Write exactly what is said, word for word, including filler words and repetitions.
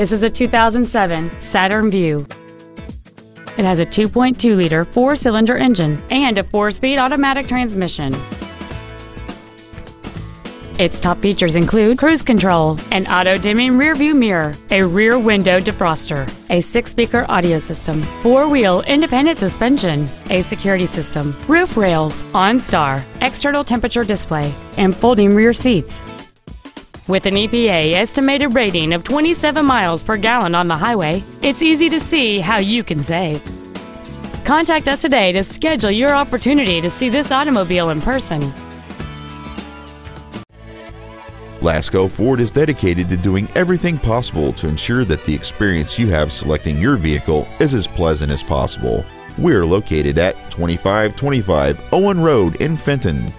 This is a two thousand seven Saturn Vue. It has a two point two liter four-cylinder engine and a four-speed automatic transmission. Its top features include cruise control, an auto-dimming rear-view mirror, a rear window defroster, a six-speaker audio system, four-wheel independent suspension, a security system, roof rails, OnStar, external temperature display, and folding rear seats. With an E P A estimated rating of twenty-seven miles per gallon on the highway, it's easy to see how you can save. Contact us today to schedule your opportunity to see this automobile in person. Lasco Ford is dedicated to doing everything possible to ensure that the experience you have selecting your vehicle is as pleasant as possible. We're located at twenty-five twenty-five Owen Road in Fenton.